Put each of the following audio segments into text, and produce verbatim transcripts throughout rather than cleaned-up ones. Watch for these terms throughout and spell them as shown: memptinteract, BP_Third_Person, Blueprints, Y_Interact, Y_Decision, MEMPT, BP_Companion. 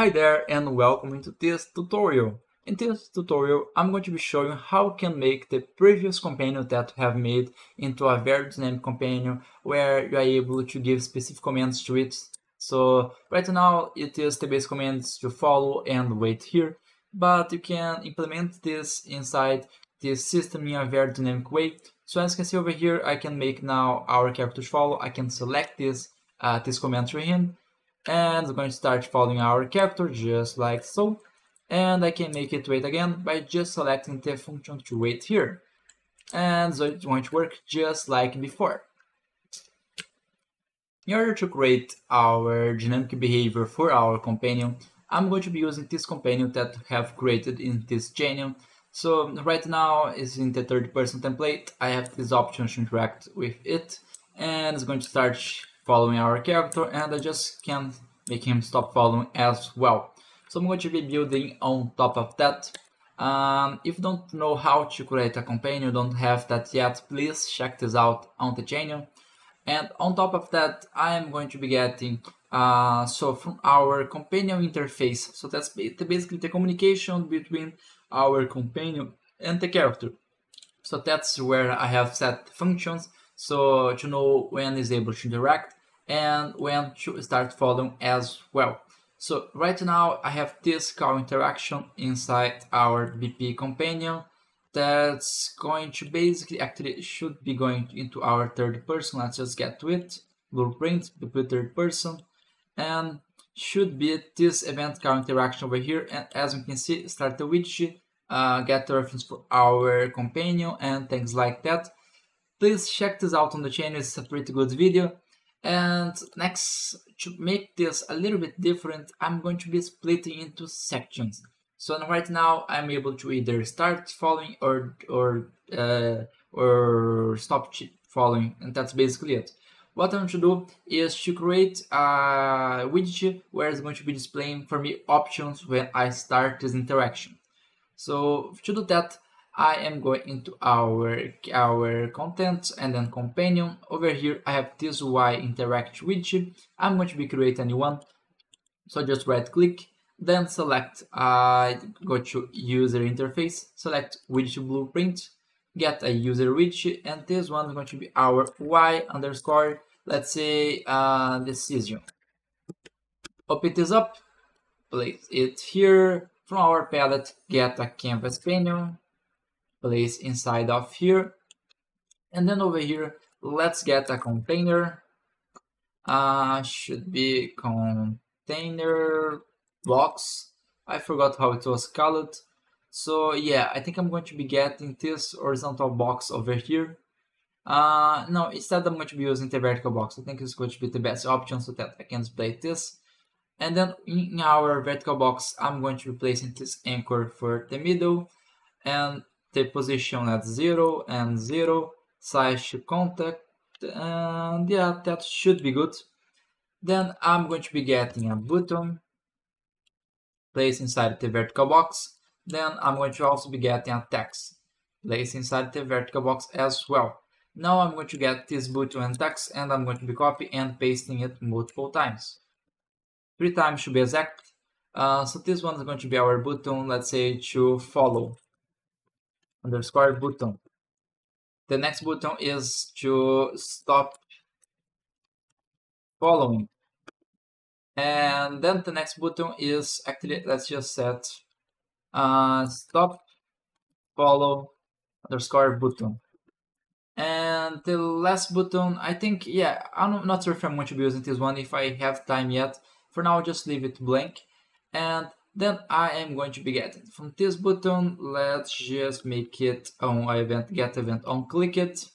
Hi there and welcome to this tutorial. In this tutorial, I'm going to be showing how you can make the previous companion that you have made into a very dynamic companion where you are able to give specific commands to it. So right now it is the basic commands to follow and wait here, but you can implement this inside this system in a very dynamic way. So as you can see over here, I can make now our character to follow. I can select this, uh, this command through him. And I'm going to start following our character just like so, and I can make it wait again by just selecting the function to wait here, and so it's going to work just like before. In order to create our dynamic behavior for our companion, I'm going to be using this companion that I have created in this channel. So right now it's in the third person template. I have this option to interact with it, and it's going to start following our character, and I just can make him stop following as well. So I'm going to be building on top of that. Um, if you don't know how to create a companion, don't have that yet, please check this out on the channel. And on top of that, I am going to be getting uh, so from our companion interface. So that's basically the communication between our companion and the character. So that's where I have set functions, so to know when is able to interact and when to start following as well. So right now I have this call interaction inside our B P companion that's going to basically actually should be going into our third person. Let's just get to it. Blueprint, B P third person, and should be this event call interaction over here. And as you can see, start the widget, uh, get the reference for our companion and things like that. Please check this out on the channel. It's a pretty good video. And next, to make this a little bit different, I'm going to be splitting into sections. So right now I'm able to either start following or or uh, or stop following, and that's basically it. What I'm going to do is to create a widget where it's going to be displaying for me options when I start this interaction. So to do that, I am going into our our content and then companion. Over here I have this Y interact widget. I'm going to be creating a new one. So just right click, then select uh, go to user interface, select widget blueprint, get a user widget, and this one is going to be our Y underscore, let's say uh, decision. Open this up, place it here. From our palette, get a canvas panel, place inside of here, and then over here let's get a container, uh, should be container box. I forgot how it was called. So yeah, I think I'm going to be getting this horizontal box over here. Uh, no, instead I'm going to be using the vertical box. I think it's going to be the best option so that I can display this. And then in our vertical box I'm going to be placing this anchor for the middle, and the position at zero and zero, size should contact, and yeah, that should be good. Then I'm going to be getting a button, place inside the vertical box. Then I'm going to also be getting a text, place inside the vertical box as well. Now I'm going to get this button and text, and I'm going to be copying and pasting it multiple times, three times to be exact. Uh, so this one is going to be our button, let's say to follow underscore button. The next button is to stop following, and then the next button is actually, let's just set uh stop follow underscore button, and the last button, I think, yeah, I'm not sure if I'm going to be using this one, if I have time yet. For now just leave it blank. And then I am going to be getting from this button, let's just make it on event, get event on click it,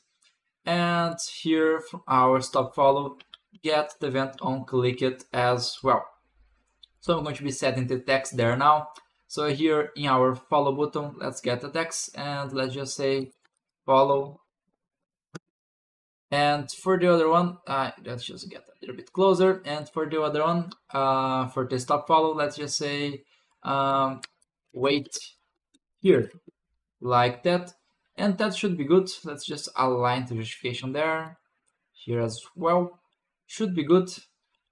and here from our stop follow, get the event on click it as well. So I'm going to be setting the text there now. So here in our follow button, let's get the text and let's just say follow. And for the other one, uh, let's just get a little bit closer. And for the other one, uh, for the stop follow, let's just say um wait here like that, and that should be good. Let's just align the justification there, here as well, should be good.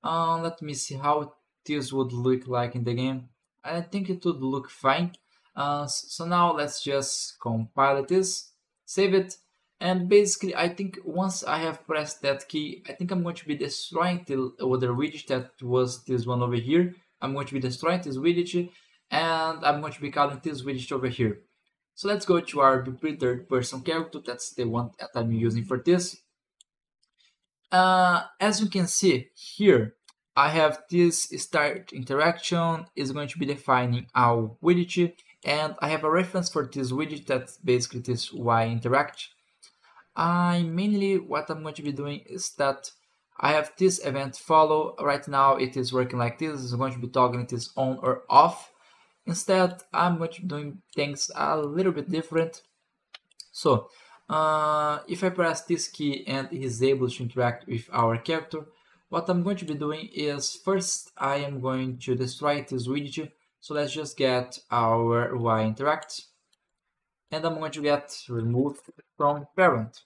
Uh, let me see how this would look like in the game. I think it would look fine. Uh, so now let's just compile this, save it, and basically I think once I have pressed that key, I think I'm going to be destroying the other widget that was this one over here. I'm going to be destroying this widget, and I'm going to be calling this widget over here. So let's go to our B P third person character. That's the one that I'm using for this. Uh, as you can see here, I have this start interaction is going to be defining our widget, and I have a reference for this widget that's basically this Y interact. I mainly what I'm going to be doing is that I have this event follow. Right now it is working like this. It's going to be toggling this on or off. Instead, I'm going to be doing things a little bit different. So uh, if I press this key and he's able to interact with our character, what I'm going to be doing is first I am going to destroy this widget. So let's just get our Y interact, and I'm going to get removed from parent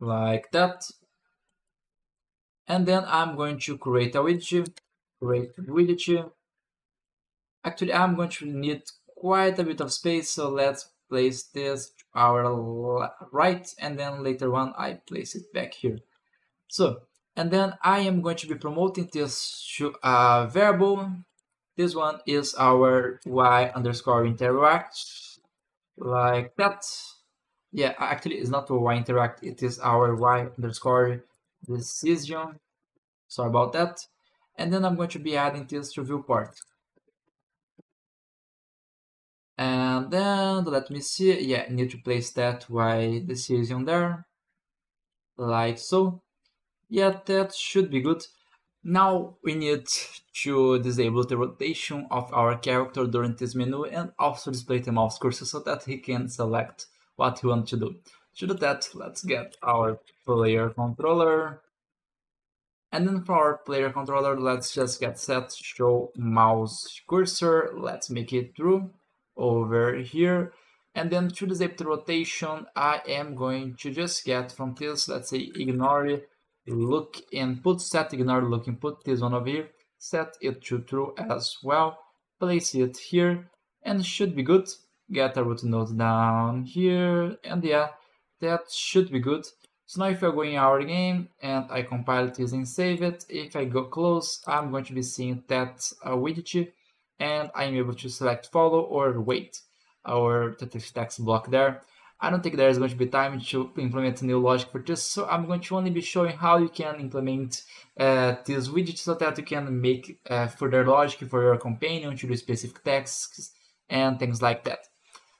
like that. And then I'm going to create a widget, create widget. Actually, I'm going to need quite a bit of space, so let's place this to our right, and then later on I place it back here. So, and then I am going to be promoting this to a variable. This one is our y underscore interact, like that. Yeah, actually it's not y interact, it is our y underscore decision. Sorry about that. And then I'm going to be adding this to viewport. And then let me see, yeah, I need to place that Y decision there, like so. Yeah, that should be good. Now we need to disable the rotation of our character during this menu and also display the mouse cursor so that he can select what he wants to do. To do that, let's get our player controller. And then for our player controller, let's just get set show mouse cursor. Let's make it true over here, and then to disable the rotation, I am going to just get from this, let's say, ignore look input, set ignore look input, this one over here, set it to true as well, place it here, and should be good. Get a root node down here, and yeah, that should be good. So now if I go in our game and I compile this and save it, if I go close, I'm going to be seeing that uh, widget, and I'm able to select follow or wait our text block there. I don't think there is going to be time to implement new logic for this, so I'm going to only be showing how you can implement uh, this widget so that you can make uh, further logic for your companion to do specific tasks and things like that.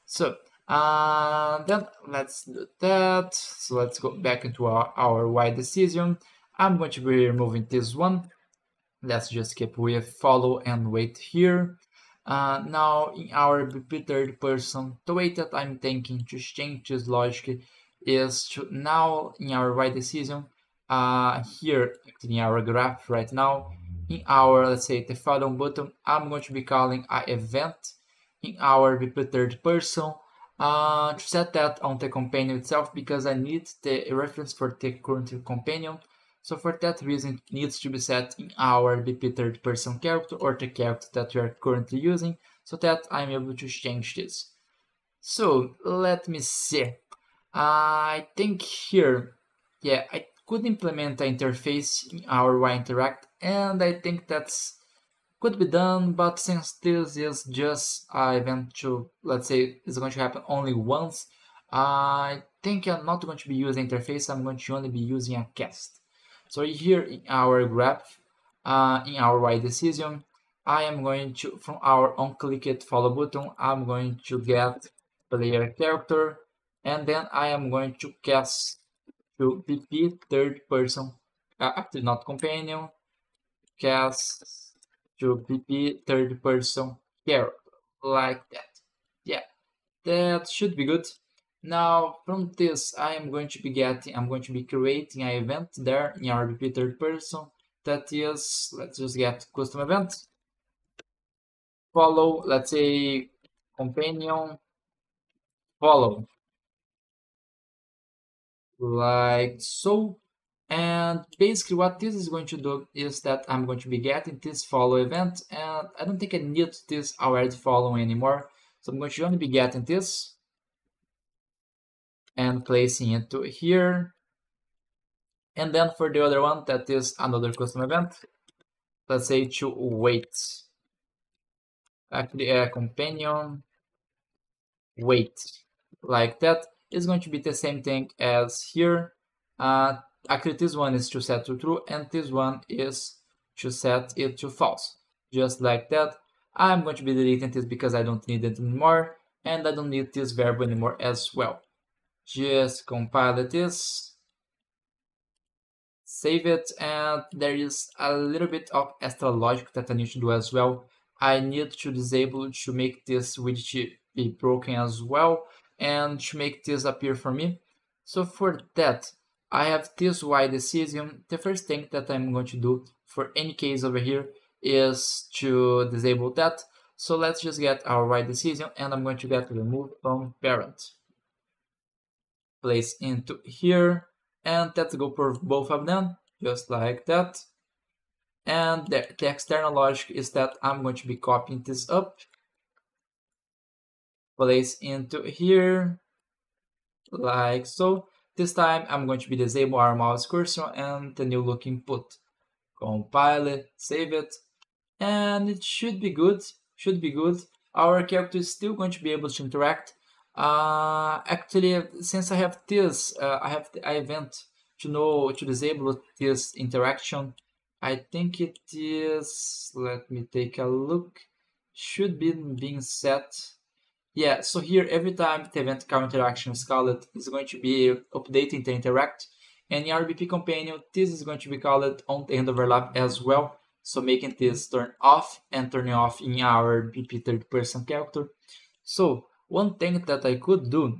So uh, then let's do that. So let's go back into our, our Y decision. I'm going to be removing this one. Let's just keep with follow and wait here. Uh, now in our B P third person, the way that I'm thinking to change this logic is to now in our Y decision, uh, here in our graph right now, in our, let's say, the follow button, I'm going to be calling an event in our B P third person uh, to set that on the companion itself, because I need the reference for the current companion. So for that reason, it needs to be set in our B P third person character or the character that we are currently using so that I'm able to change this. So let me see. Uh, I think here, yeah, I could implement an interface in our Y Interact, and I think that's could be done, but since this is just an event to, let's say, it's going to happen only once, I think I'm not going to be using interface, I'm going to only be using a cast. So here in our graph, uh, in our Y decision, I am going to, from our onClicked follow button, I'm going to get player character, and then I am going to cast to B P third person, uh, actually not companion, cast to B P third person character, like that. Yeah, that should be good. Now from this, I am going to be getting, I'm going to be creating an event there in our B P third person that is, let's just get custom event, follow, let's say companion, follow, like so. And basically what this is going to do is that I'm going to be getting this follow event, and I don't think I need this already following anymore. So I'm going to only be getting this and placing it to here. And then for the other one, that is another custom event, let's say to wait. Actually a companion wait like that is going to be the same thing as here. Uh, actually this one is to set to true and this one is to set it to false, just like that. I'm going to be deleting this because I don't need it anymore, and I don't need this variable anymore as well. Just compile this, save it, and there is a little bit of extra logic that I need to do as well. I need to disable to make this widget be broken as well, and to make this appear for me. So for that, I have this Y decision. The first thing that I'm going to do for any case over here is to disable that. So let's just get our Y decision, and I'm going to get remove from parent, place into here, and let's go for both of them, just like that. And the, the external logic is that I'm going to be copying this up, place into here, like so. This time I'm going to be disable our mouse cursor and the new look input. Compile it, save it, and it should be good, should be good. Our character is still going to be able to interact. Uh, actually, since I have this, uh, I have the event to know to disable this interaction. I think it is, let me take a look, should be being set. Yeah, so here every time the event current interaction is called, it's going to be updating the interact. And in our B P companion, this is going to be called on the end overlap as well. So making this turn off and turning off in our B P third person character. So one thing that I could do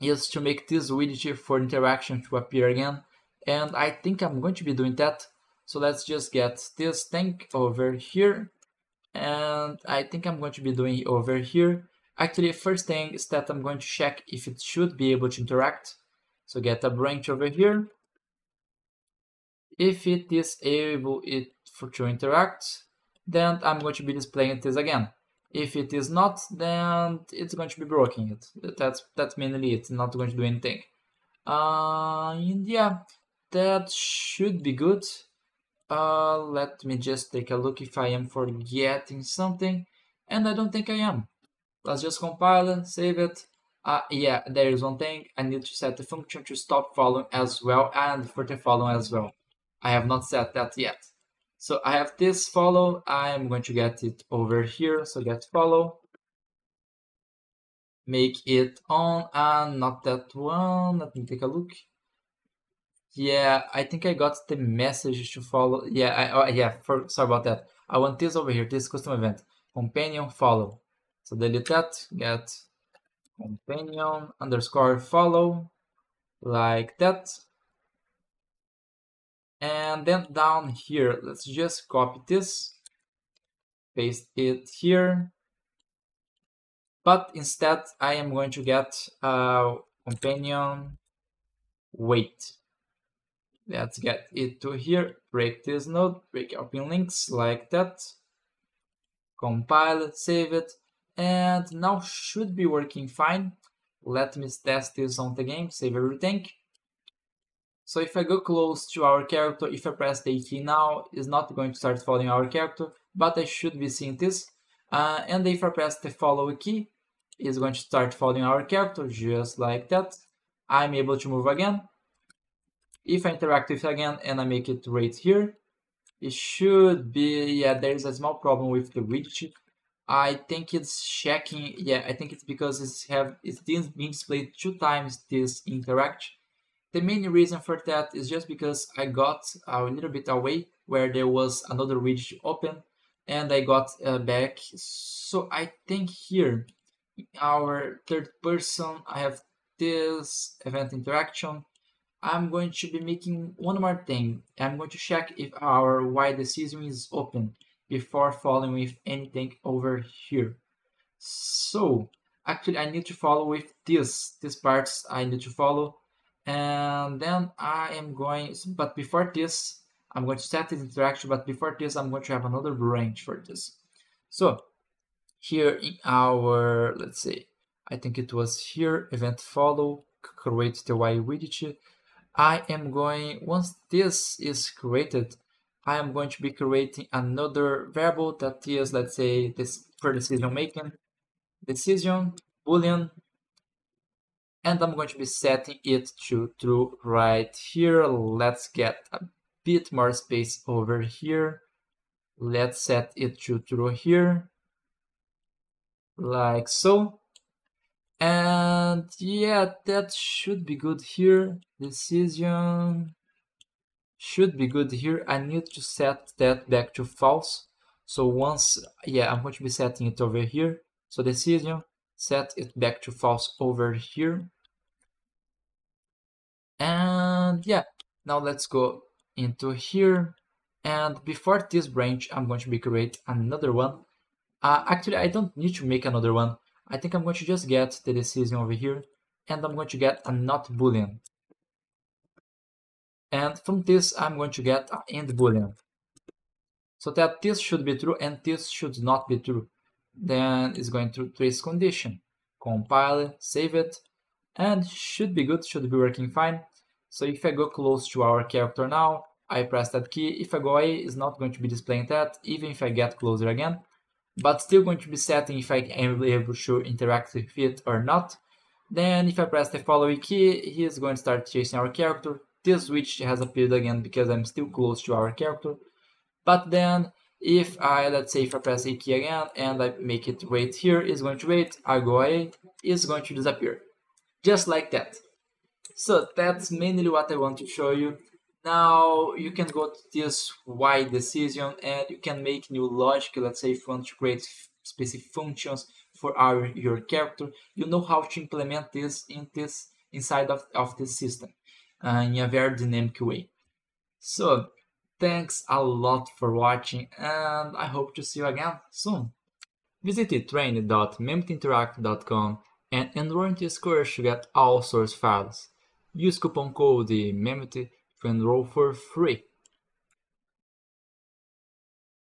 is to make this widget for interaction to appear again. And I think I'm going to be doing that. So let's just get this thing over here. And I think I'm going to be doing it over here. Actually, first thing is that I'm going to check if it should be able to interact. So get a branch over here. If it is able it for to interact, then I'm going to be displaying this again. If it is not, then it's going to be blocking it. That's that's mainly it. It's not going to do anything. Uh, and yeah, that should be good. Uh, let me just take a look if I am forgetting something, and I don't think I am. Let's just compile it, save it. Uh, yeah, there is one thing. I need to set the function to stop following as well and for the follow as well. I have not set that yet. So I have this follow. I am going to get it over here. So get follow. Make it on and not that one. Let me take a look. Yeah, I think I got the message to follow. Yeah, I, oh, yeah. For, sorry about that. I want this over here. This custom event companion follow. So delete that, get companion underscore follow, like that. And then down here, let's just copy this, paste it here. But instead, I am going to get uh, companion wait. Let's get it to here, break this node, break open links, like that. Compile it, save it. And now should be working fine. Let me test this on the game, save everything. So if I go close to our character, if I press the A key now, it's not going to start following our character, but I should be seeing this. Uh, and if I press the follow key, it's going to start following our character, just like that. I'm able to move again. If I interact with it again and I make it right here, it should be, yeah, there is a small problem with the widget. I think it's checking, yeah, I think it's because it's have it's being displayed two times this interact. The main reason for that is just because I got a little bit away where there was another widget open and I got uh, back. So I think here in our third person I have this event interaction. I'm going to be making one more thing. I'm going to check if our Y decision is open before following with anything over here. So actually I need to follow with this. These parts I need to follow. and then I am going, but before this I'm going to set this interaction, but before this I'm going to have another range for this. So here in our, let's say, I think it was here, event follow, create the Y widget. I am going, once this is created, I am going to be creating another variable that is, let's say, this for decision making, decision, boolean, and I'm going to be setting it to true right here. Let's get a bit more space over here. Let's set it to true here, like so. And yeah, that should be good here. Decision should be good here. I need to set that back to false. So once, yeah, I'm going to be setting it over here. So decision, set it back to false over here. And yeah, now let's go into here. And before this branch, I'm going to be create another one. Uh, actually, I don't need to make another one. I think I'm going to just get the decision over here, and I'm going to get a not boolean. And from this, I'm going to get an end boolean. So that this should be true and this should not be true. Then it's going to trace condition, compile, save it, and should be good, should be working fine. So if I go close to our character now, I press that key. If I go away, it's not going to be displaying that, even if I get closer again. But still going to be setting if I am able to interact with it or not. Then if I press the following key, he is going to start chasing our character. This switch has appeared again because I'm still close to our character. But then if I, let's say if I press a key again and I make it wait here, it's going to wait, I go away, it's going to disappear. Just like that. So that's mainly what I want to show you. Now you can go to this Y decision and you can make new logic. Let's say if you want to create specific functions for our your character, you know how to implement this in this inside of, of this system uh, in a very dynamic way. So thanks a lot for watching, and I hope to see you again soon. Visit training dot memptinteract dot com and enroll in this course to get all source files. Use coupon code MEMPT to enroll for free.